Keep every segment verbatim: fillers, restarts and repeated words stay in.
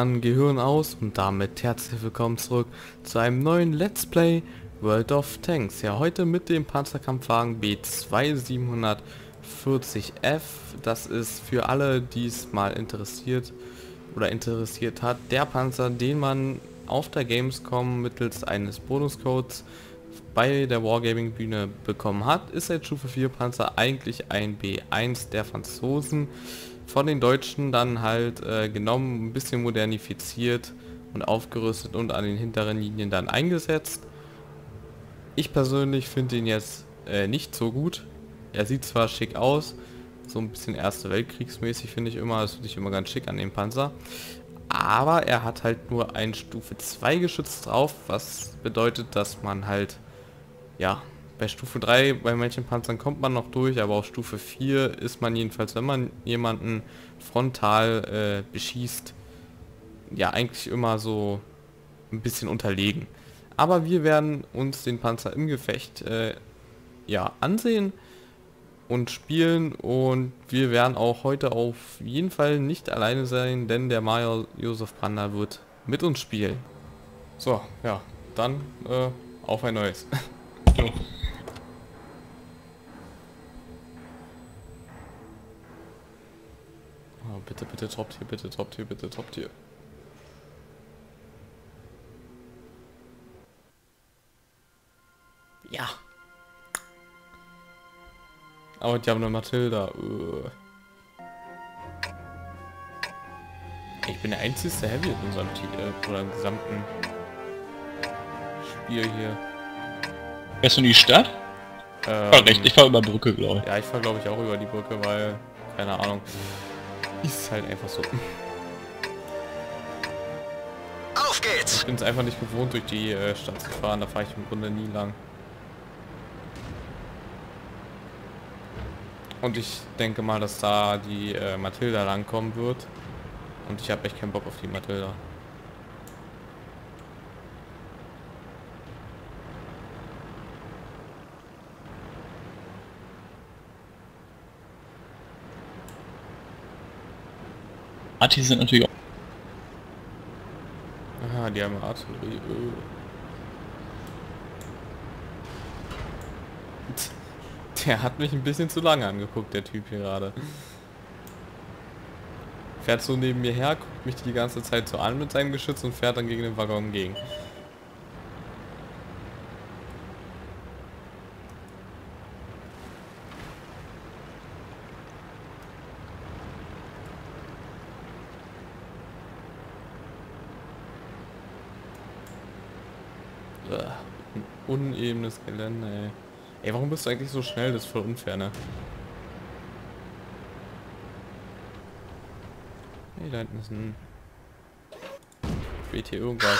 an Gehirn aus und damit herzlich willkommen zurück zu einem neuen Let's Play World of Tanks. Ja, heute mit dem Panzerkampfwagen B zwei siebenhundertvierzig F. Das ist für alle, die es mal interessiert oder interessiert hat, der Panzer, den man auf der Gamescom mittels eines Bonuscodes bei der Wargaming Bühne bekommen hat. Ist der StuG vier Panzer eigentlich ein B eins der Franzosen, von den Deutschen dann halt äh, genommen, ein bisschen modernifiziert und aufgerüstet und an den hinteren Linien dann eingesetzt. Ich persönlich finde ihn jetzt äh, nicht so gut. Er sieht zwar schick aus, so ein bisschen Erste Weltkriegsmäßig finde ich immer, das finde ich immer ganz schick an dem Panzer. Aber er hat halt nur ein Stufe zwei Geschütz drauf, was bedeutet, dass man halt, ja, bei Stufe drei, bei manchen Panzern kommt man noch durch, aber auf Stufe vier ist man jedenfalls, wenn man jemanden frontal äh, beschießt, ja eigentlich immer so ein bisschen unterlegen. Aber wir werden uns den Panzer im Gefecht äh, ja ansehen und spielen, und wir werden auch heute auf jeden Fall nicht alleine sein, denn der Major Josef Brander wird mit uns spielen. So, ja, dann äh, auf ein neues. So. Oh, bitte, bitte droppt hier, bitte droppt hier, bitte droppt hier. Ja. Aber die haben eine Matilda. Ich bin der einzige Heavy in unserem Team, oder im gesamten Spiel hier. Fährst du in die Stadt? Ähm, ich fahr recht, ich fahr über Brücke, glaube ich. Ja, ich fahr glaube ich auch über die Brücke, weil, keine Ahnung, ist halt einfach so. Auf geht's! Ich bin es einfach nicht gewohnt, durch die äh, Stadt zu fahren, da fahre ich im Grunde nie lang. Und ich denke mal, dass da die äh, Matilda langkommen wird. Und ich habe echt keinen Bock auf die Matilda. Arti sind natürlich auch... Aha, die haben Artillerie. Der hat mich ein bisschen zu lange angeguckt, der Typ hier gerade. Fährt so neben mir her, guckt mich die ganze Zeit so an mit seinem Geschütz und fährt dann gegen den Waggon gegen. Unebenes Gelände, ey. Ey, warum bist du eigentlich so schnell? Das ist voll unfair, ne? Hey, da hinten ist ein... Fehlt hier irgendwas.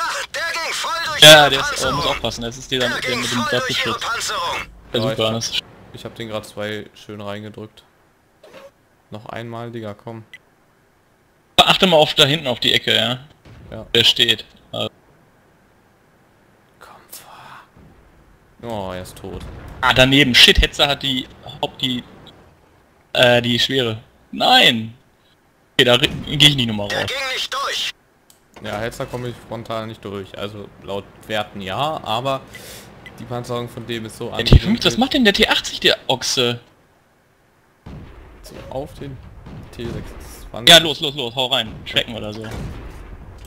Ja, der ist, äh, muss aufpassen, das ist dir dann der mit dem Platzgeschütz. Ja, super, ich, ich hab den gerade zwei schön reingedrückt. Noch einmal, Digga, komm. Achte mal auf da hinten auf die Ecke, ja? Ja. Der steht. Also. Oh, er ist tot. Ah, daneben. Shit, Hetzer hat die... Haupt die... Äh, die Schwere. Nein! Okay, da gehe ich nicht nochmal raus. Der ging nicht durch. Ja, Hetzer komme ich frontal nicht durch. Also, laut Werten ja, aber... Die Panzerung von dem ist so an... Der T fünf, was macht denn der T achtzig, der Ochse? So, auf den T sechsundzwanzig. Ja, los, los, los, hau rein. Tracken oder so.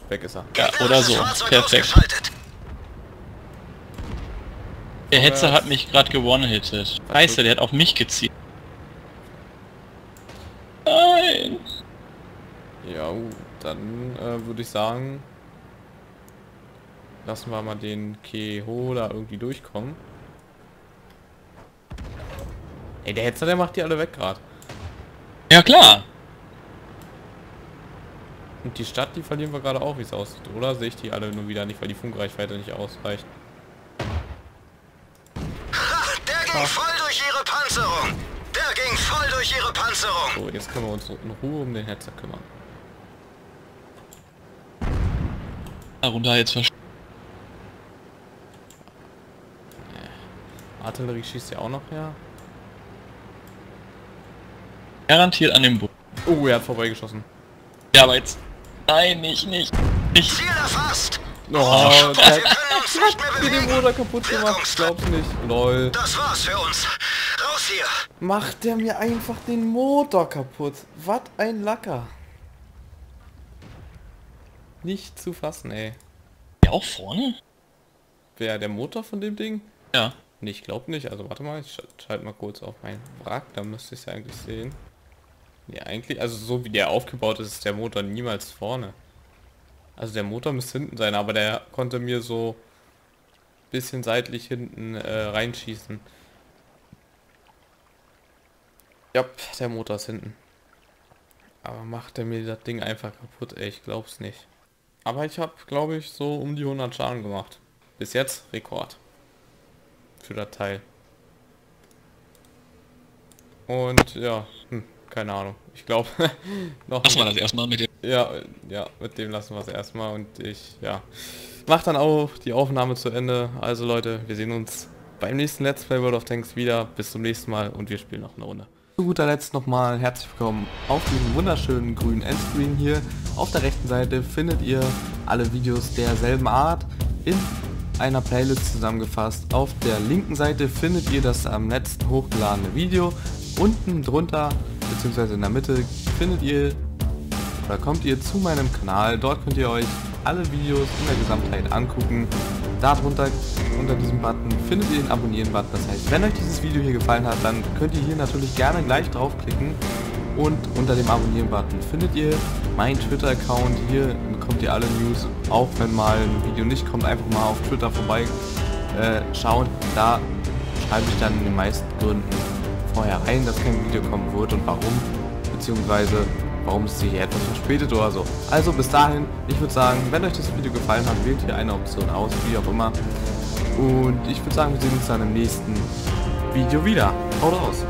Weg ist er. Ja, oder so. Perfekt. Der Hetzer hat mich gerade gewonnen-hittet. Scheiße, der hat auf mich gezielt. Nein! Ja, dann äh, würde ich sagen... Lassen wir mal den Keho da irgendwie durchkommen. Ey, der Hetzer, der macht die alle weg gerade. Ja, klar! Und die Stadt, die verlieren wir gerade auch, wie es aussieht, oder? Sehe ich die alle nur wieder nicht, weil die Funkreichweite nicht ausreicht. Voll durch ihre Panzerung! Der ging voll durch ihre Panzerung! So, jetzt können wir uns in Ruhe um den Hetzer kümmern. Darunter jetzt versch... Äh. Artillerie schießt ja auch noch her. Garantiert an dem Boden. Oh, er hat vorbeigeschossen. Ja, aber jetzt... Nein, mich nicht. Ich. Ziel erfasst. Oh, der hat mir den Bruder kaputt gemacht. Ich glaub's nicht. Lol. Das war's für uns. Raus hier. Macht der mir einfach den Motor kaputt. Was ein Lacker. Nicht zu fassen, ey. Der auch vorne? Wer, der Motor von dem Ding? Ja. Nee, ich glaub nicht. Also warte mal, ich schalte mal kurz auf meinen Wrack. Da müsste ich es ja eigentlich sehen. Ja, eigentlich, also so wie der aufgebaut ist, ist der Motor niemals vorne. Also der Motor müsste hinten sein, aber der konnte mir so ein bisschen seitlich hinten äh, reinschießen. Ja, der Motor ist hinten. Aber macht er mir das Ding einfach kaputt, ey, ich glaub's nicht. Aber ich habe, glaube ich, so um die hundert Schaden gemacht. Bis jetzt Rekord. Für das Teil. Und ja, hm. Keine Ahnung, ich glaube... Lassen wir das erstmal mit dem... Ja, ja, mit dem lassen wir es erstmal und ich, ja... Mach dann auch die Aufnahme zu Ende. Also Leute, wir sehen uns beim nächsten Let's Play World of Tanks wieder. Bis zum nächsten Mal und wir spielen noch eine Runde. Zu guter Letzt nochmal herzlich willkommen auf diesem wunderschönen grünen Endscreen hier. Auf der rechten Seite findet ihr alle Videos derselben Art in einer Playlist zusammengefasst. Auf der linken Seite findet ihr das am letzten hochgeladene Video. Unten drunter... beziehungsweise in der Mitte findet ihr oder kommt ihr zu meinem Kanal. Dort könnt ihr euch alle Videos in der Gesamtheit angucken. Darunter unter diesem Button findet ihr den Abonnieren-Button. Das heißt, wenn euch dieses Video hier gefallen hat, dann könnt ihr hier natürlich gerne gleich draufklicken. Und unter dem Abonnieren-Button findet ihr meinen Twitter-Account. Hier bekommt ihr alle News, auch wenn mal ein Video nicht kommt. Einfach mal auf Twitter vorbei äh, schauen. Da schreibe ich dann in den meisten Gründen vorher rein, dass kein Video kommen wird und warum, beziehungsweise warum es sich hier etwas verspätet oder so. Also bis dahin, ich würde sagen, wenn euch das Video gefallen hat, wählt hier eine Option aus, wie auch immer. Und ich würde sagen, wir sehen uns dann im nächsten Video wieder. Haut raus!